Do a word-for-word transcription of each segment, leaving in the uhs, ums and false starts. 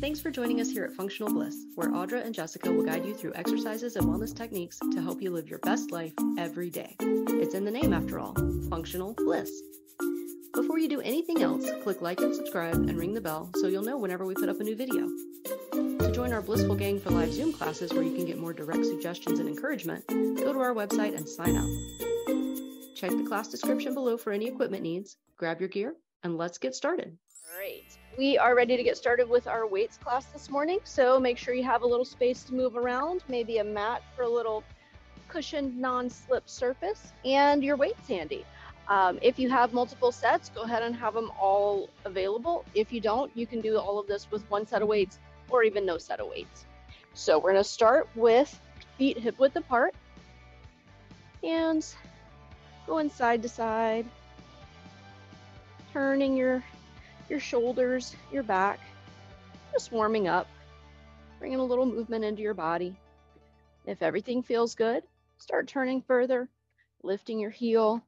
Thanks for joining us here at Functional Bliss, where Audra and Jessica will guide you through exercises and wellness techniques to help you live your best life every day. It's in the name after all, Functional Bliss. Before you do anything else, click like and subscribe and ring the bell so you'll know whenever we put up a new video. To join our Blissful Gang for live Zoom classes where you can get more direct suggestions and encouragement, go to our website and sign up. Check the class description below for any equipment needs, grab your gear, and let's get started. Great. We are ready to get started with our weights class this morning, so make sure you have a little space to move around, maybe a mat for a little cushioned non-slip surface, and your weights handy. Um, if you have multiple sets, go ahead and have them all available. If you don't, you can do all of this with one set of weights or even no set of weights. So we're going to start with feet hip width apart, hands going side to side, turning your your shoulders, your back, just warming up, bringing a little movement into your body. If everything feels good, start turning further, lifting your heel,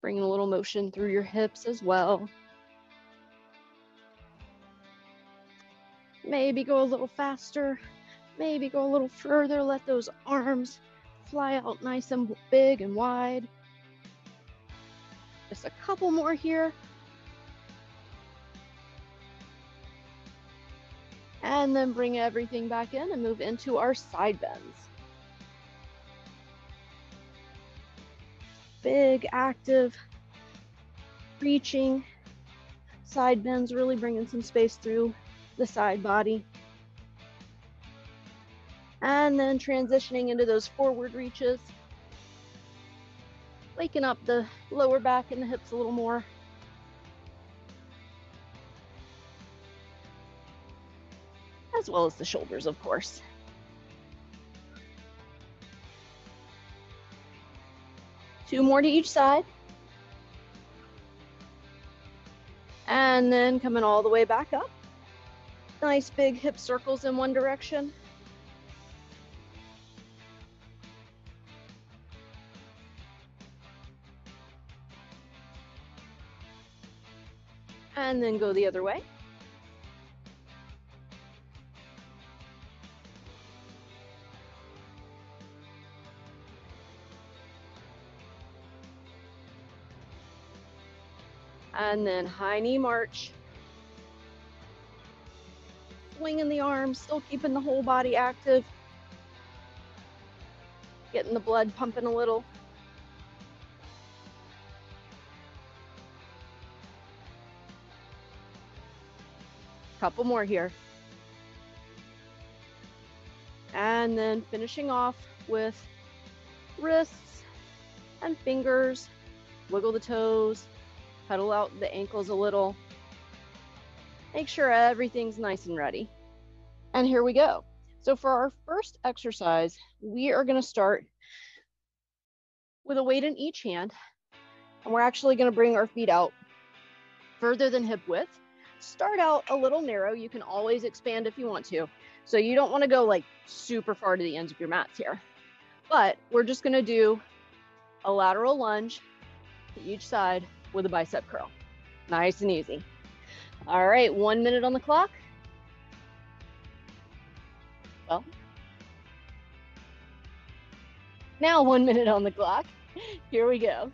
bringing a little motion through your hips as well. Maybe go a little faster, maybe go a little further, let those arms fly out nice and big and wide. Just a couple more here. And then bring everything back in and move into our side bends. Big, active, reaching side bends, really bringing some space through the side body. And then transitioning into those forward reaches, waking up the lower back and the hips a little more. As well as the shoulders, of course. Two more to each side. And then coming all the way back up. Nice big hip circles in one direction. And then go the other way. And then high knee march. Swinging the arms, still keeping the whole body active. Getting the blood pumping a little. Couple more here. And then finishing off with wrists and fingers. Wiggle the toes. Pedal out the ankles a little. Make sure everything's nice and ready. And here we go. So for our first exercise, we are going to start with a weight in each hand. And we're actually going to bring our feet out further than hip width. Start out a little narrow. You can always expand if you want to. So you don't want to go like super far to the ends of your mats here. But we're just going to do a lateral lunge to each side with a bicep curl. Nice and easy. All right, one minute on the clock. Well, now one minute on the clock. Here we go.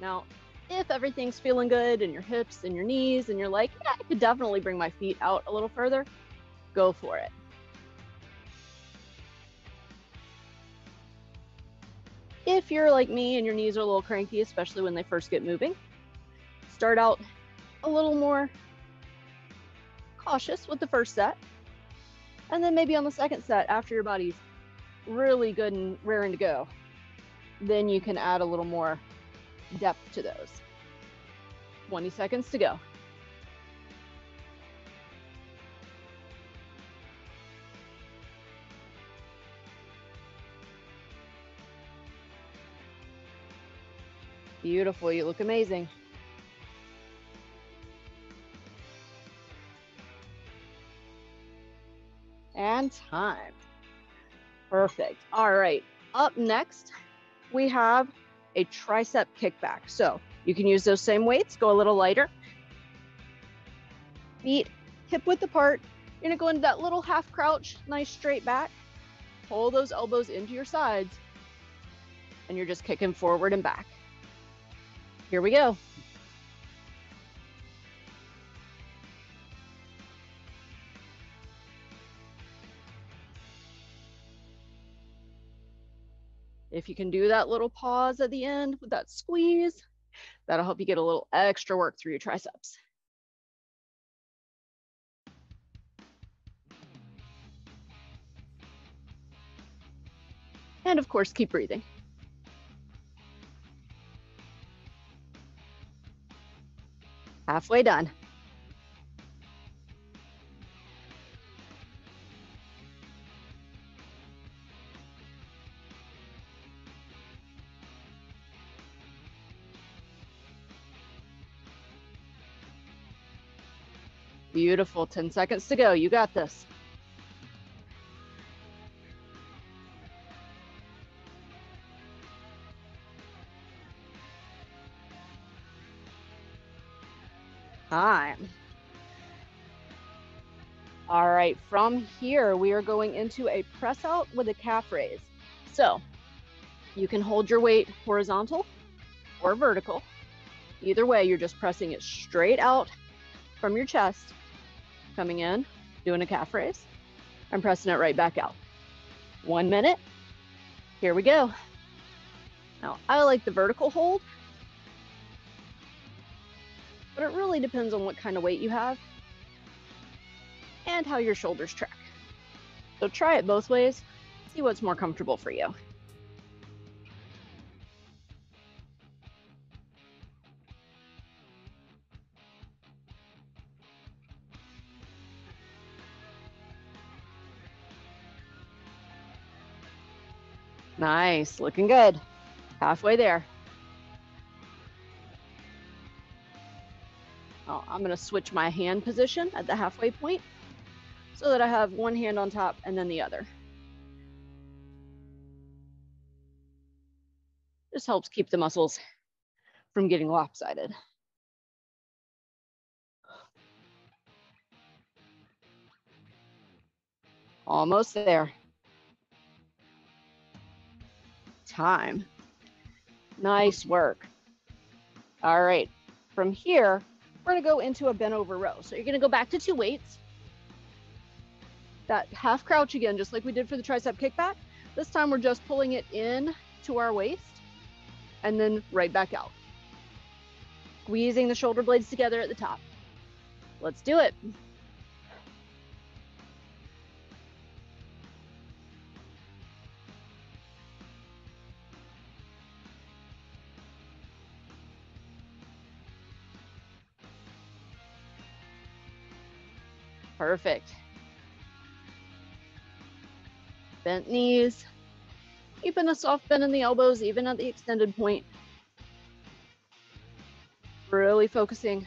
Now, if everything's feeling good and your hips and your knees and you're like, yeah, I could definitely bring my feet out a little further, go for it. If you're like me and your knees are a little cranky, especially when they first get moving, start out a little more cautious with the first set. And then maybe on the second set, after your body's really good and raring to go, then you can add a little more depth to those. twenty seconds to go. Beautiful, you look amazing. And time. Perfect. All right, up next, we have a tricep kickback. So you can use those same weights, go a little lighter. Feet hip width apart. You're gonna go into that little half crouch, nice straight back. Pull those elbows into your sides and you're just kicking forward and back. Here we go. If you can do that little pause at the end with that squeeze, that'll help you get a little extra work through your triceps. And of course, keep breathing. Halfway done. Beautiful, ten seconds to go. You got this. Time. All right, from here, we are going into a press out with a calf raise. So you can hold your weight horizontal or vertical. Either way, you're just pressing it straight out from your chest. Coming in, doing a calf raise, and pressing it right back out. One minute, here we go. Now, I like the vertical hold, but it really depends on what kind of weight you have and how your shoulders track. So try it both ways, see what's more comfortable for you. Nice, looking good. Halfway there. Oh, I'm gonna switch my hand position at the halfway point so that I have one hand on top and then the other. This helps keep the muscles from getting lopsided. Almost there. Time. Nice work. All right, from here, we're gonna go into a bent over row. So you're gonna go back to two weights. That half crouch again, just like we did for the tricep kickback. This time we're just pulling it in to our waist and then right back out. Squeezing the shoulder blades together at the top. Let's do it. Perfect. Bent knees, keeping a soft bend in the elbows, even at the extended point. Really focusing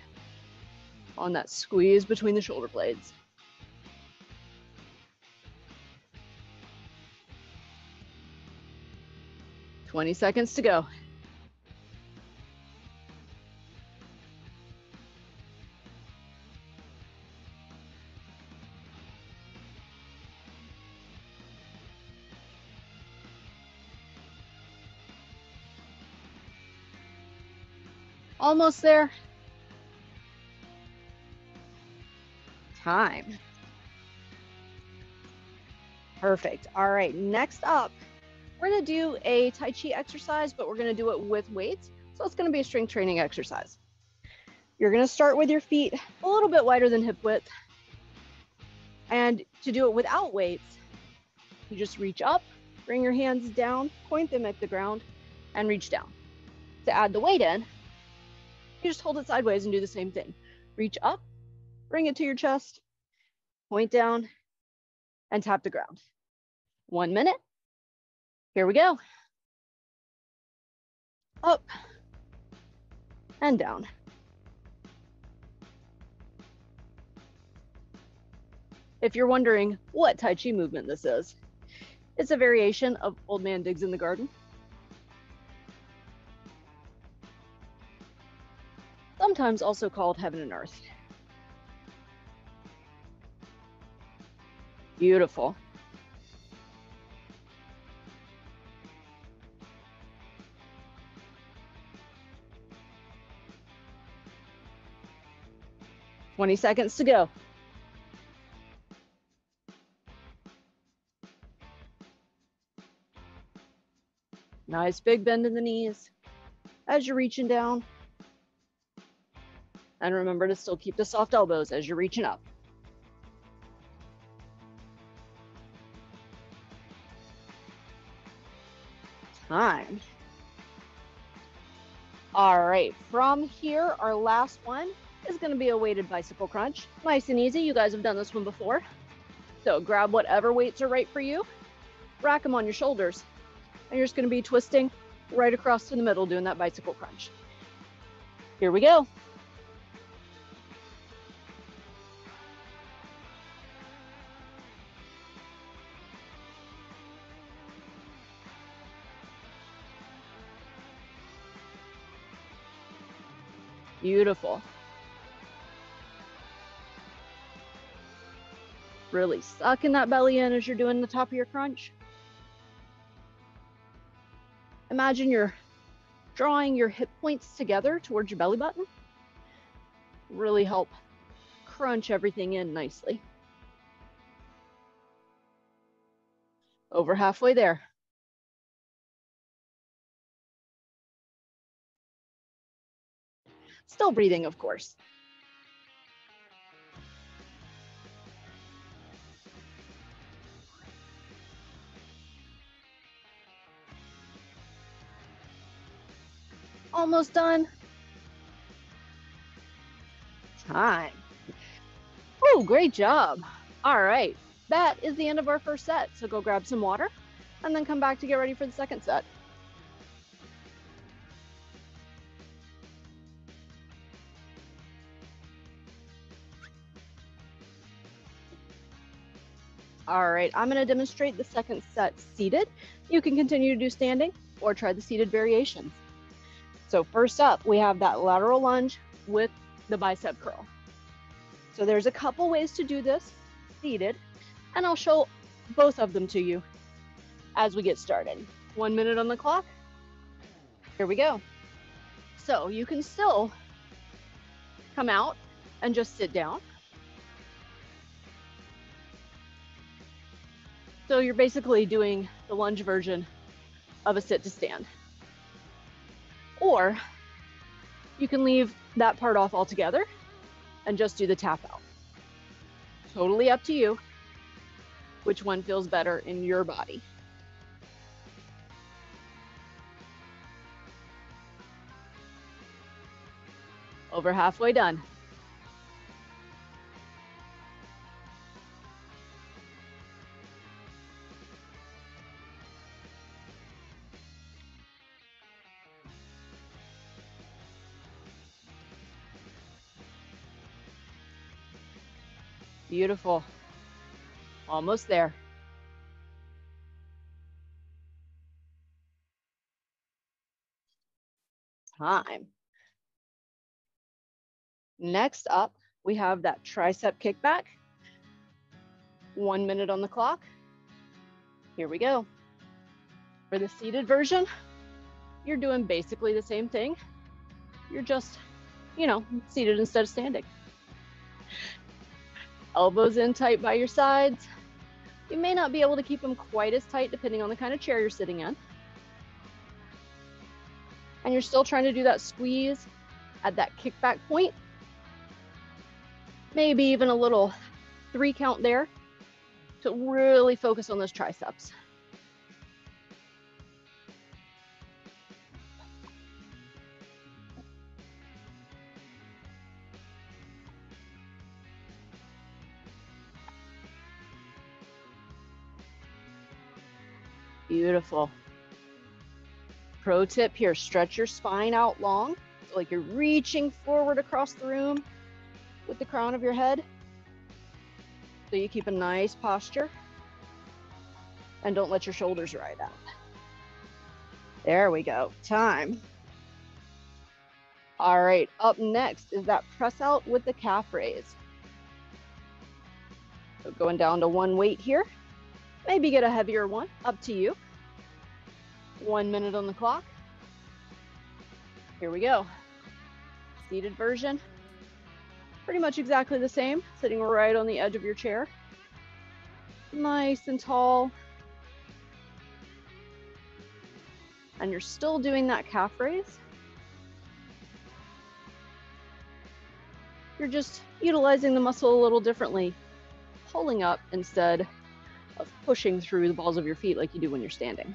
on that squeeze between the shoulder blades. twenty seconds to go. Almost there. Time. Perfect. All right, next up, we're gonna do a Tai Chi exercise, but we're gonna do it with weights. So it's gonna be a strength training exercise. You're gonna start with your feet a little bit wider than hip width. And to do it without weights, you just reach up, bring your hands down, point them at the ground, and reach down. To add the weight in, you just hold it sideways and do the same thing. Reach up, bring it to your chest, point down, and tap the ground. One minute. Here we go. Up and down. If you're wondering what Tai Chi movement this is, it's a variation of Old Man Digs in the Garden. sometimes also called heaven and earth. Beautiful. twenty seconds to go. Nice big bend in the knees as you're reaching down. And remember to still keep the soft elbows as you're reaching up. Time. All right, from here, our last one is going to be a weighted bicycle crunch. Nice and easy. You guys have done this one before. So grab whatever weights are right for you, rack them on your shoulders, and you're just going to be twisting right across to the middle doing that bicycle crunch. Here we go. Beautiful. Really sucking that belly in as you're doing the top of your crunch. Imagine you're drawing your hip points together towards your belly button. Really help crunch everything in nicely. Over halfway there. Still breathing, of course. Almost done. Time. Oh, great job. All right. That is the end of our first set. So go grab some water and then come back to get ready for the second set. All right, I'm going to demonstrate the second set seated. You can continue to do standing or try the seated variations. So first up, we have that lateral lunge with the bicep curl. So there's a couple ways to do this seated, and I'll show both of them to you as we get started. One minute on the clock. Here we go. So you can still come out and just sit down. So you're basically doing the lunge version of a sit to stand. Or you can leave that part off altogether and just do the tap out. Totally up to you which one feels better in your body. Over halfway done. Beautiful. Almost there. Time. Next up, we have that tricep kickback. One minute on the clock. Here we go. For the seated version, you're doing basically the same thing. You're just, you know, seated instead of standing. Elbows in tight by your sides. You may not be able to keep them quite as tight depending on the kind of chair you're sitting in. And you're still trying to do that squeeze at that kickback point. Maybe even a little three count there to really focus on those triceps. Beautiful. Pro tip here, stretch your spine out long, so like you're reaching forward across the room with the crown of your head. So you keep a nice posture and don't let your shoulders ride out. There we go. Time. All right, up next is that press out with the calf raise. So going down to one weight here. Maybe get a heavier one, up to you. One minute on the clock. Here we go. Seated version. Pretty much exactly the same, sitting right on the edge of your chair. Nice and tall. And you're still doing that calf raise. You're just utilizing the muscle a little differently, pulling up instead of pushing through the balls of your feet like you do when you're standing.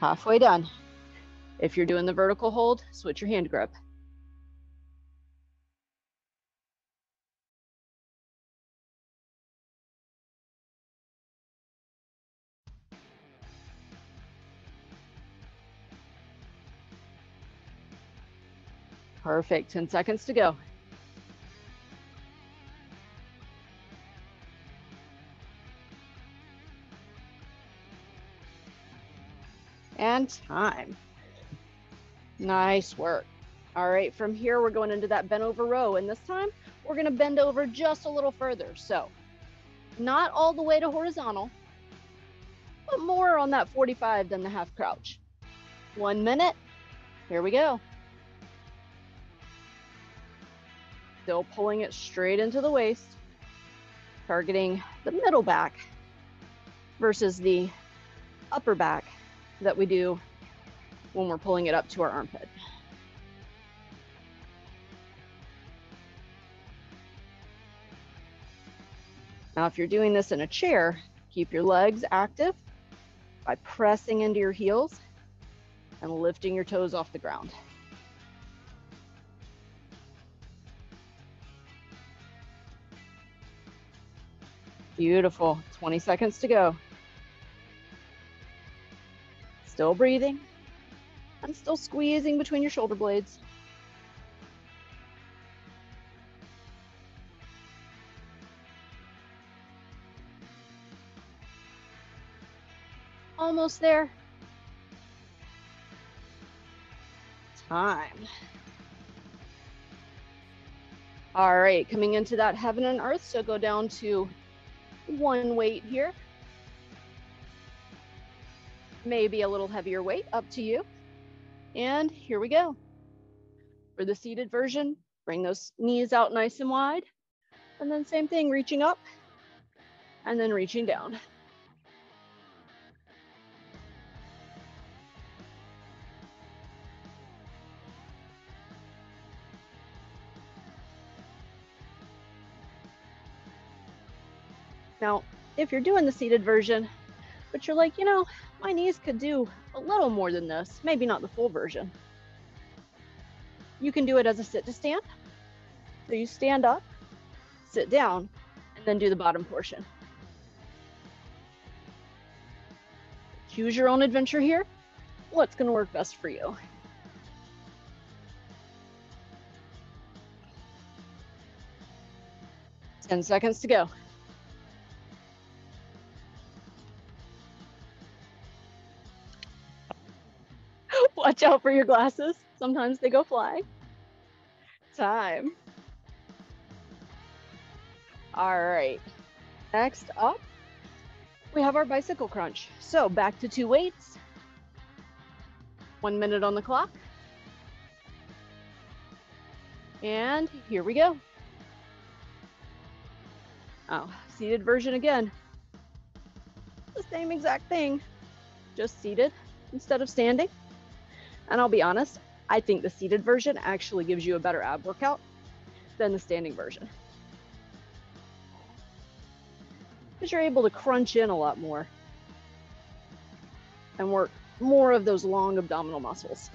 Halfway done. If you're doing the vertical hold, switch your hand grip. Perfect, ten seconds to go. And time. Nice work. All right, from here, we're going into that bent over row. And this time, we're gonna bend over just a little further. So not all the way to horizontal, but more on that forty-five than the half crouch. One minute, here we go. Still pulling it straight into the waist, targeting the middle back versus the upper back that we do when we're pulling it up to our armpit. Now, if you're doing this in a chair, keep your legs active by pressing into your heels and lifting your toes off the ground. Beautiful, twenty seconds to go. Still breathing and still squeezing between your shoulder blades. Almost there. Time. All right, coming into that heaven and earth, so go down to one weight here. Maybe a little heavier weight, up to you. And here we go. For the seated version, bring those knees out nice and wide. And then same thing, reaching up and then reaching down. Now, if you're doing the seated version, but you're like, you know, my knees could do a little more than this, maybe not the full version, you can do it as a sit to stand. So you stand up, sit down, and then do the bottom portion. Choose your own adventure here. What's going to work best for you? ten seconds to go. Watch out for your glasses. Sometimes they go flying. Time. All right. Next up, we have our bicycle crunch. So back to two weights. One minute on the clock. And here we go. Oh, seated version again. The same exact thing, just seated instead of standing. And I'll be honest, I think the seated version actually gives you a better ab workout than the standing version, because you're able to crunch in a lot more and work more of those long abdominal muscles.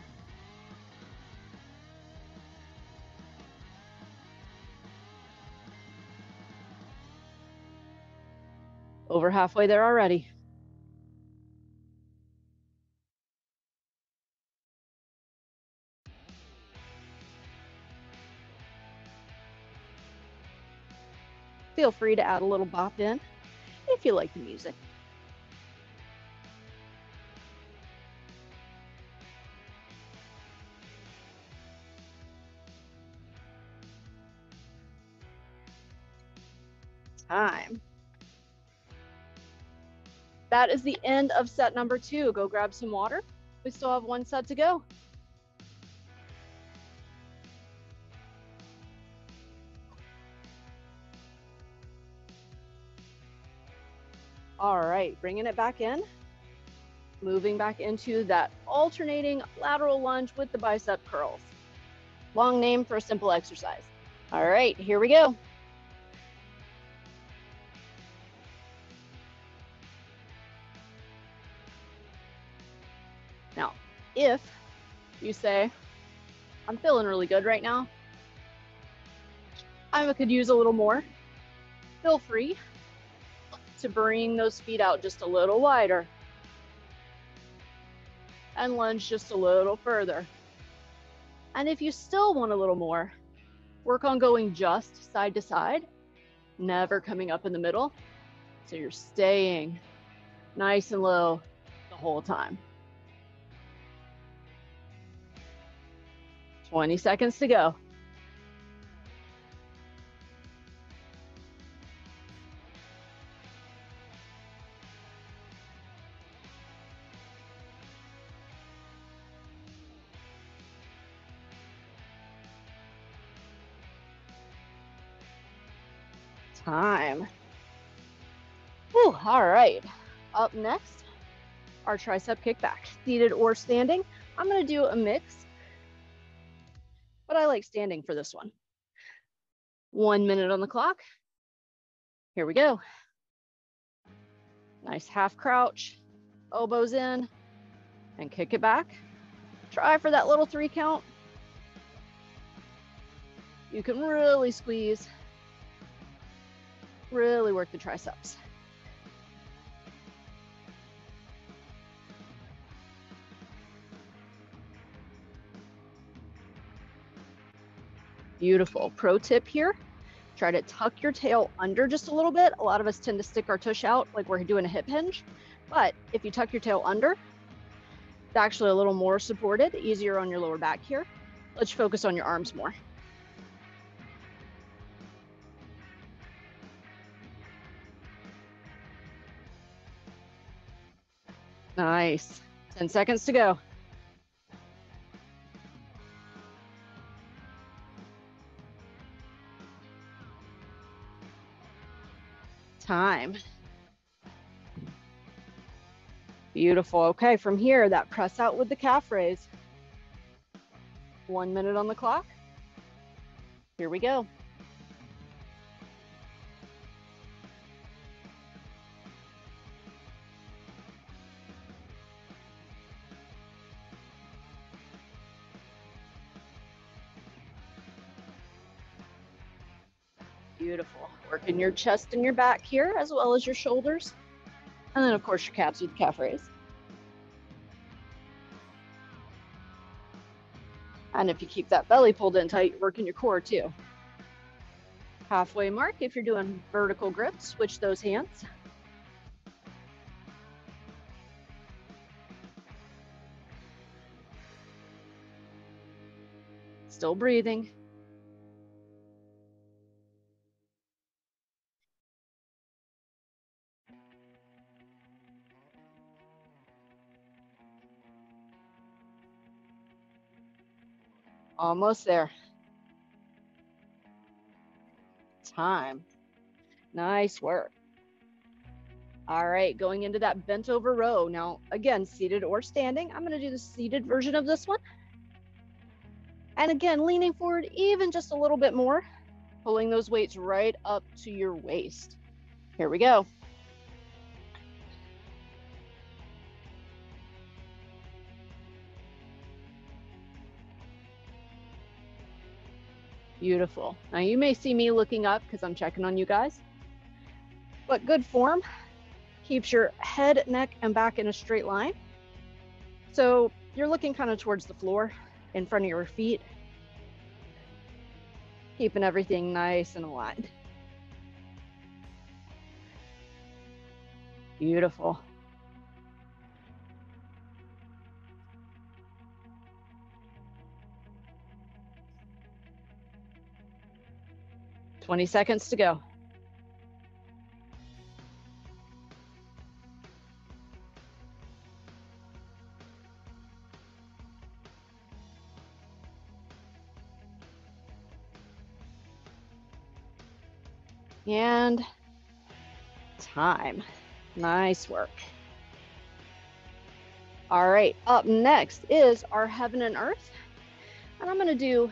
Over halfway there already. Feel free to add a little bop in if you like the music. time. That is the end of set number two. Go grab some water. We still have one set to go. All right, bringing it back in. Moving back into that alternating lateral lunge with the bicep curls. Long name for a simple exercise. All right, here we go. Now, if you say, I'm feeling really good right now, I could use a little more, feel free to bring those feet out just a little wider and lunge just a little further. And if you still want a little more, work on going just side to side, never coming up in the middle. So you're staying nice and low the whole time. twenty seconds to go. Time. Whew, all right, up next, our tricep kickback. Seated or standing, I'm gonna do a mix, but I like standing for this one. One minute on the clock. Here we go. Nice half crouch, elbows in, and kick it back. Try for that little three count. You can really squeeze. Really work the triceps. Beautiful. Pro tip here, try to tuck your tail under just a little bit. A lot of us tend to stick our tush out like we're doing a hip hinge, but if you tuck your tail under, it's actually a little more supported, easier on your lower back here. Let's focus on your arms more. Nice. ten seconds to go. Time. Beautiful. Okay, from here, that press out with the calf raise. One minute on the clock. Here we go. Beautiful. Working your chest and your back here, as well as your shoulders. And then, of course, your calves with calf raise. And if you keep that belly pulled in tight, you're working your core too. Halfway mark. If you're doing vertical grips, switch those hands. Still breathing. Almost there. Time. Nice work. All right, going into that bent over row. Now, again, seated or standing. I'm going to do the seated version of this one. And again, leaning forward even just a little bit more, pulling those weights right up to your waist. Here we go. Beautiful. Now you may see me looking up because I'm checking on you guys, but good form keeps your head, neck, and back in a straight line. So you're looking kind of towards the floor in front of your feet, keeping everything nice and aligned. Beautiful. twenty seconds to go. and time. Nice work. All right, up next is our heaven and earth. And I'm gonna do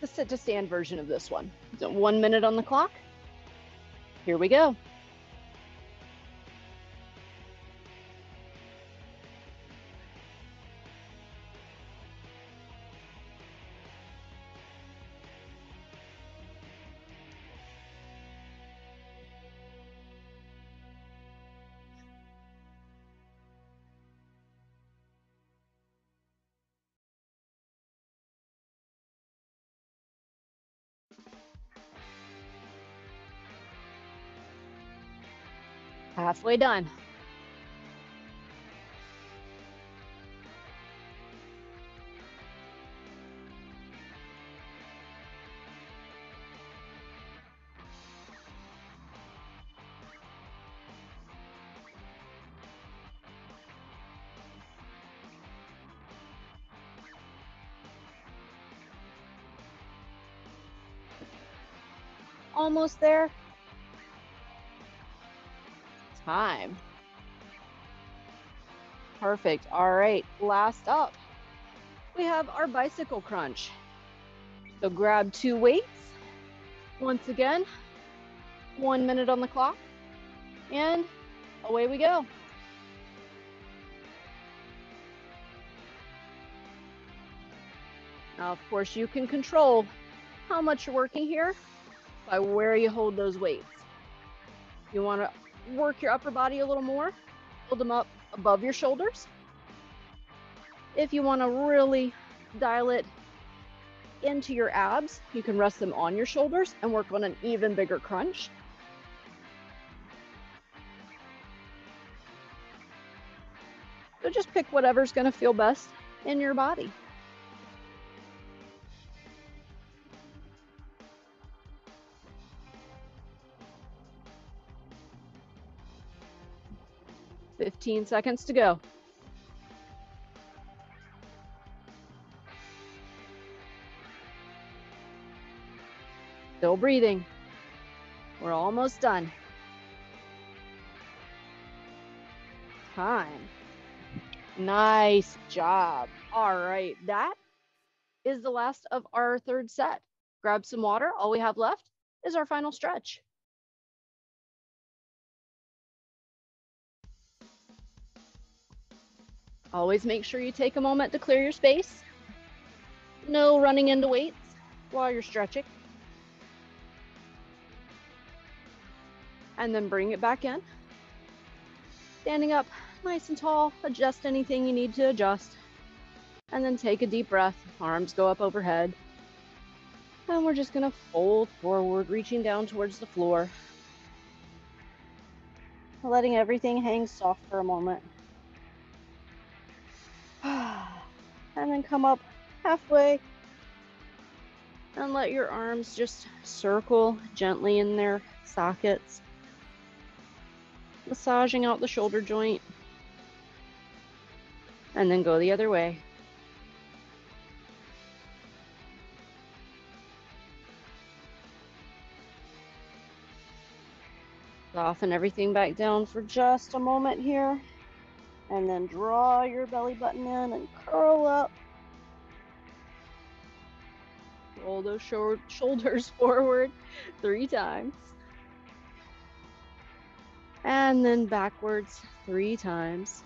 the sit to stand version of this one. So one minute on the clock. Here we go. Halfway done. Almost there. Time. Perfect. All right, last up, we have our bicycle crunch. So grab two weights. Once again, one minute on the clock, and away we go. Now, of course, you can control how much you're working here by where you hold those weights. You want to work your upper body a little more, hold them up above your shoulders. If you want to really dial it into your abs, you can rest them on your shoulders and work on an even bigger crunch. So just pick whatever's going to feel best in your body. fifteen seconds to go. Still breathing. We're almost done. Time. Nice job. All right, that is the last of our third set. Grab some water. All we have left is our final stretch. Always make sure you take a moment to clear your space. No running into weights while you're stretching. And then bring it back in. Standing up nice and tall, adjust anything you need to adjust. And then take a deep breath, arms go up overhead. And we're just gonna fold forward, reaching down towards the floor. Letting everything hang soft for a moment. And then come up halfway and let your arms just circle gently in their sockets, massaging out the shoulder joint, and then go the other way. Soften everything back down for just a moment here. And then draw your belly button in and curl up. Roll those shoulders forward three times. And then backwards three times.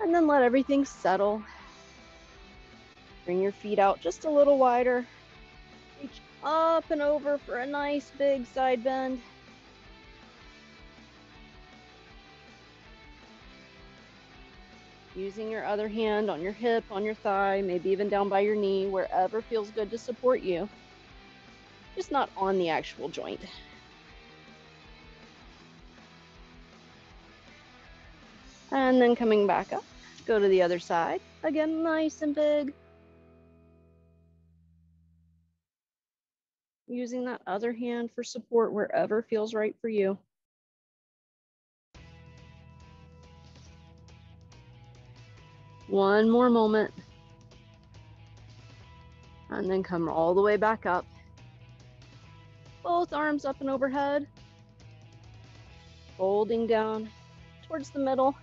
And then let everything settle. Bring your feet out just a little wider. Reach up and over for a nice big side bend. Using your other hand on your hip, on your thigh, maybe even down by your knee, wherever feels good to support you. Just not on the actual joint. And then coming back up, go to the other side. Again, nice and big. Using that other hand for support wherever feels right for you. One more moment. and then come all the way back up. Both arms up and overhead, folding down towards the middle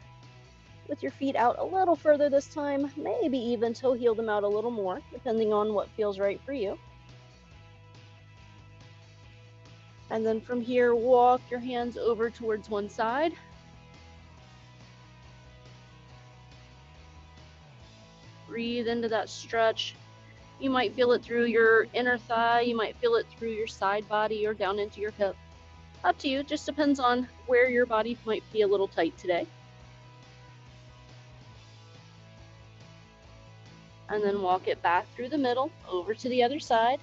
with your feet out a little further this time, maybe even toe heel them out a little more, depending on what feels right for you. And then from here, walk your hands over towards one side. Breathe into that stretch. You might feel it through your inner thigh. You might feel it through your side body or down into your hip. Up to you. It just depends on where your body might be a little tight today. And then walk it back through the middle over to the other side.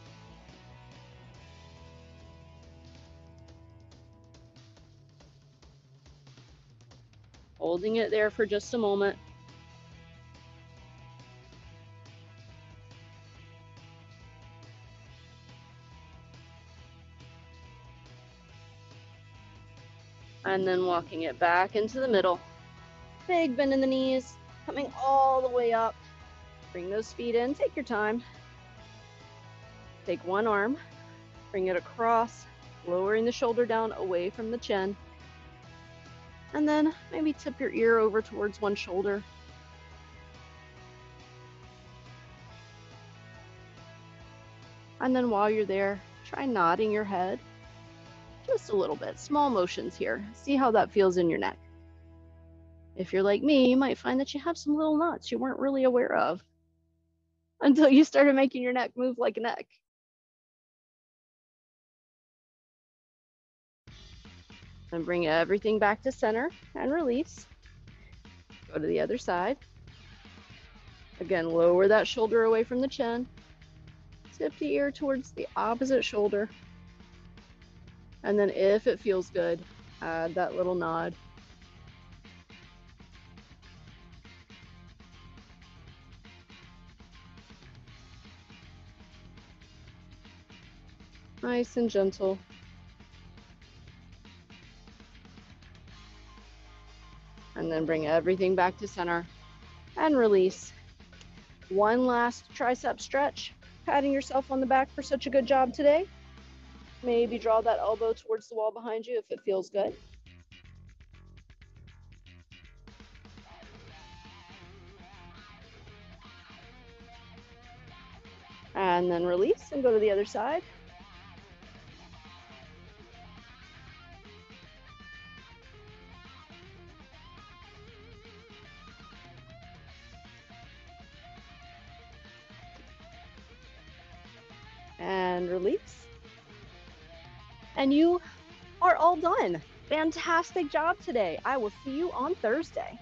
Holding it there for just a moment. And then walking it back into the middle. Big bend in the knees, coming all the way up. Bring those feet in, take your time. Take one arm, bring it across, lowering the shoulder down away from the chin. And then maybe tip your ear over towards one shoulder. And then while you're there, try nodding your head. Just a little bit, small motions here. See how that feels in your neck. If you're like me, you might find that you have some little knots you weren't really aware of until you started making your neck move like an egg. And bring everything back to center and release. Go to the other side. Again, lower that shoulder away from the chin. Tip the ear towards the opposite shoulder. And then if it feels good, add that little nod. Nice and gentle. And then bring everything back to center and release. One last tricep stretch, patting yourself on the back for such a good job today. Maybe draw that elbow towards the wall behind you if it feels good. And then release and go to the other side. And release. And you are all done. Fantastic job today. I will see you on Thursday.